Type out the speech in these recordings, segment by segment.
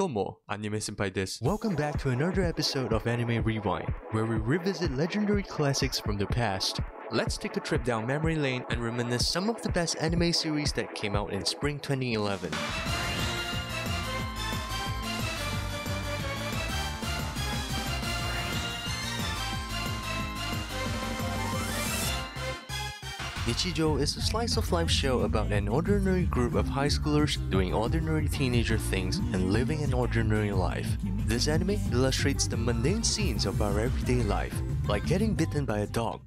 Domo, anime senpai desu. Welcome back to another episode of Anime Rewind, where we revisit legendary classics from the past. Let's take a trip down memory lane and reminisce some of the best anime series that came out in spring 2011. Nichijou is a slice-of-life show about an ordinary group of high schoolers doing ordinary teenager things and living an ordinary life. This anime illustrates the mundane scenes of our everyday life, like getting bitten by a dog,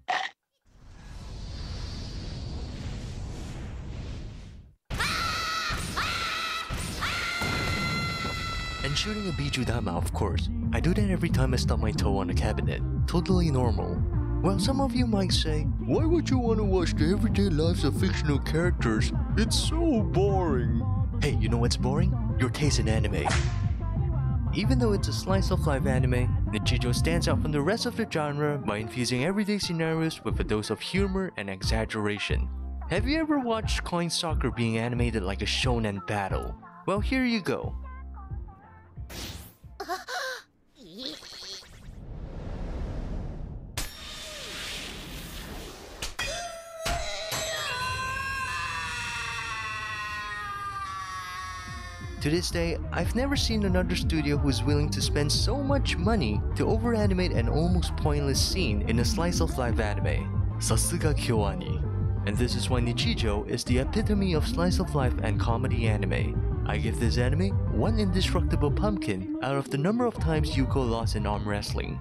and shooting a bijudama, of course. I do that every time I stub my toe on a cabinet. Totally normal. Well, some of you might say, why would you want to watch the everyday lives of fictional characters? It's so boring. Hey, you know what's boring? Your taste in anime. Even though it's a slice-of-life anime, Nichijou stands out from the rest of the genre by infusing everyday scenarios with a dose of humor and exaggeration. Have you ever watched coin soccer being animated like a shonen battle? Well, here you go. To this day, I've never seen another studio who's willing to spend so much money to over-animate an almost pointless scene in a slice-of-life anime. Sasuga Kyoani. And this is why Nichijou is the epitome of slice-of-life and comedy anime. I give this anime one indestructible pumpkin out of the number of times Yuko lost in arm wrestling.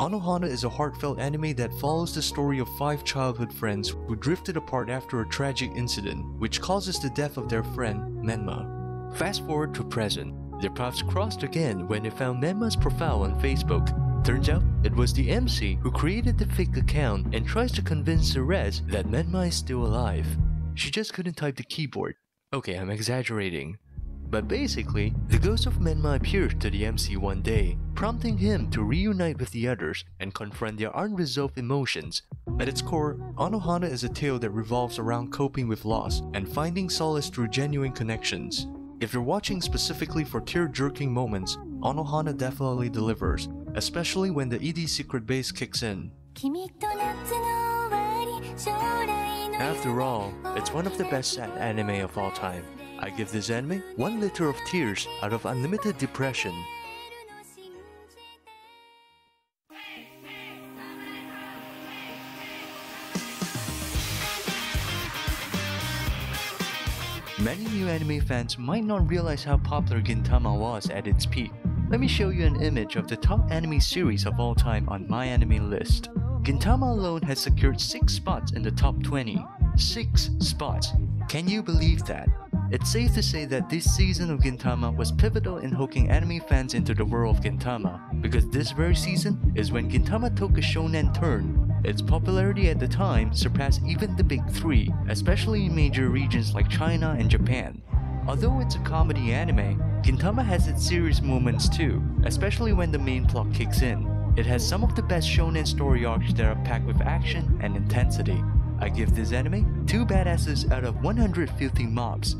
Anohana is a heartfelt anime that follows the story of five childhood friends who drifted apart after a tragic incident, which causes the death of their friend, Menma. Fast forward to present, their paths crossed again when they found Menma's profile on Facebook. Turns out, it was the MC who created the fake account and tries to convince Therese that Menma is still alive. She just couldn't type the keyboard. Okay, I'm exaggerating. But basically, the ghost of Menma appears to the MC one day, prompting him to reunite with the others and confront their unresolved emotions. At its core, Anohana is a tale that revolves around coping with loss and finding solace through genuine connections. If you're watching specifically for tear-jerking moments, Anohana definitely delivers, especially when the ED secret base kicks in. After all, it's one of the best sad anime of all time. I give this anime 1 liter of tears out of unlimited depression. Many new anime fans might not realize how popular Gintama was at its peak. Let me show you an image of the top anime series of all time on my anime list. Gintama alone has secured 6 spots in the top 20. 6 spots! Can you believe that? It's safe to say that this season of Gintama was pivotal in hooking anime fans into the world of Gintama, because this very season is when Gintama took a shonen turn. Its popularity at the time surpassed even the big three, especially in major regions like China and Japan. Although it's a comedy anime, Gintama has its serious moments too, especially when the main plot kicks in. It has some of the best shonen story arcs that are packed with action and intensity. I give this anime 2 badasses out of 150 mobs.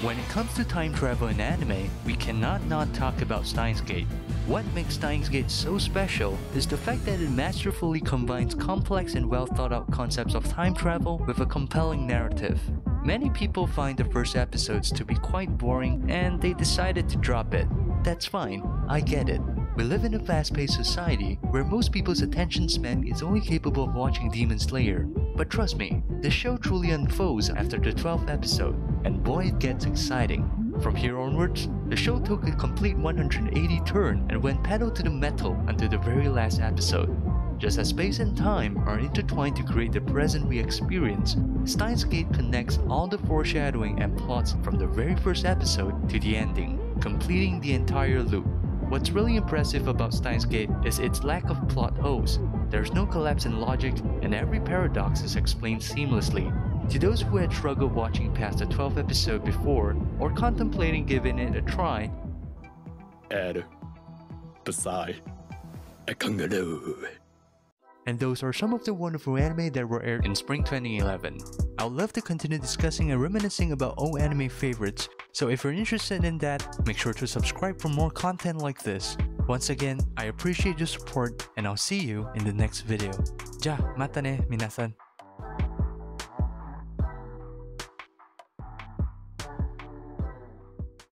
When it comes to time travel in anime, we cannot not talk about Steins;Gate. What makes Steins;Gate so special is the fact that it masterfully combines complex and well thought out concepts of time travel with a compelling narrative. Many people find the first episodes to be quite boring and they decided to drop it. That's fine, I get it. We live in a fast-paced society where most people's attention span is only capable of watching Demon Slayer. But trust me, the show truly unfolds after the 12th episode, and boy it gets exciting. From here onwards, the show took a complete 180 turn and went pedal to the metal until the very last episode. Just as space and time are intertwined to create the present we experience, Steins;Gate connects all the foreshadowing and plots from the very first episode to the ending, completing the entire loop. What's really impressive about Steins;Gate is its lack of plot holes. There's no collapse in logic and every paradox is explained seamlessly. To those who had struggled watching past the 12th episode before or contemplating giving it a try, and those are some of the wonderful anime that were aired in spring 2011. I would love to continue discussing and reminiscing about old anime favorites, so if you're interested in that, make sure to subscribe for more content like this. Once again, I appreciate your support, and I'll see you in the next video. Ja, mata ne, minasan.